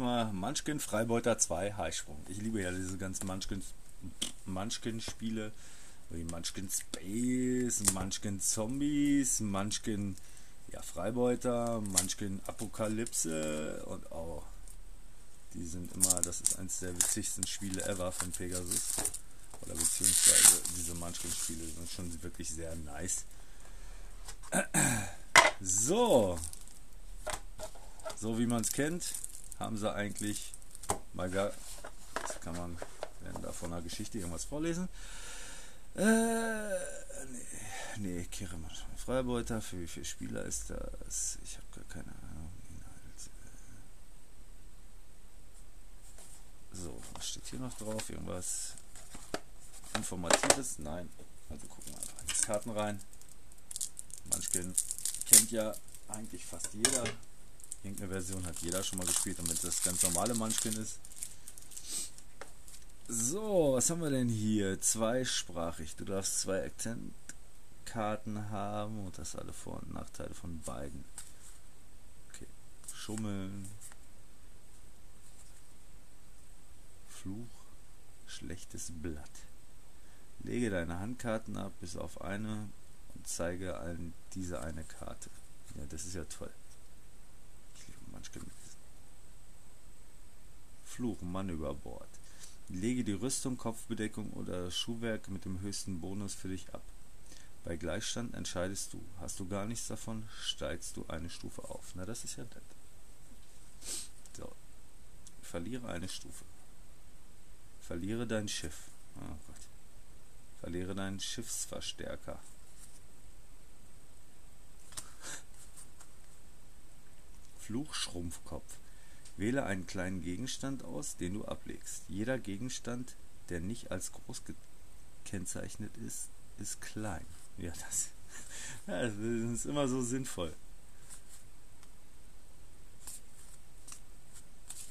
Munchkin Freibeuter 2 Heißsprung. Ich liebe ja diese ganzen Munchkin-Spiele wie Munchkin Space, Munchkin Zombies, Munchkin Freibeuter, Munchkin Apokalypse und auch. Die sind immer, das ist eines der witzigsten Spiele ever von Pegasus. Oder beziehungsweise diese Munchkin-Spiele sind schon wirklich sehr nice. So wie man es kennt, haben sie eigentlich mal gar, das kann man da von einer Geschichte irgendwas vorlesen. Nee, kehre mal schon. Freibeuter, für wie viele Spieler ist das? Ich habe gar keine Ahnung. So, was steht hier noch drauf? Irgendwas Informatives? Nein. Also gucken wir einfach in die Karten rein. Munchkin kennt ja eigentlich fast jeder. Irgendeine Version hat jeder schon mal gespielt, damit das ganz normale Munchkin ist. So, was haben wir denn hier? Zweisprachig. Du darfst 2 Akzentkarten haben und das alle Vor- und Nachteile von beiden. Okay. Schummeln. Fluch. Schlechtes Blatt. Lege deine Handkarten ab, bis auf eine und zeige allen diese eine Karte. Ja, das ist ja toll. Fluch, Mann über Bord. Lege die Rüstung, Kopfbedeckung oder Schuhwerk mit dem höchsten Bonus für dich ab. Bei Gleichstand entscheidest du. Hast du gar nichts davon, steigst du eine Stufe auf. Na, das ist ja nett. So. Verliere eine Stufe. Verliere dein Schiff. Oh Gott. Verliere deinen Schiffsverstärker. Fluch, Schrumpfkopf. Wähle einen kleinen Gegenstand aus, den du ablegst. Jeder Gegenstand, der nicht als groß gekennzeichnet ist, ist klein. Ja, das ist immer so sinnvoll.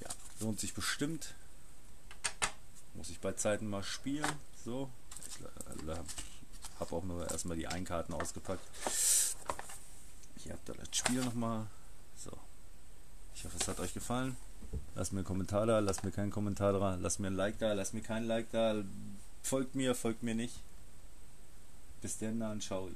Ja, lohnt sich bestimmt. Muss ich bei Zeiten mal spielen. So, ich habe auch nur erstmal die Einkarten ausgepackt. Ich habe da das Spiel nochmal. So. Ich hoffe, es hat euch gefallen. Lasst mir einen Kommentar da, lasst mir keinen Kommentar da, lasst mir ein Like da, lasst mir kein Like da, folgt mir nicht. Bis dann, ciao.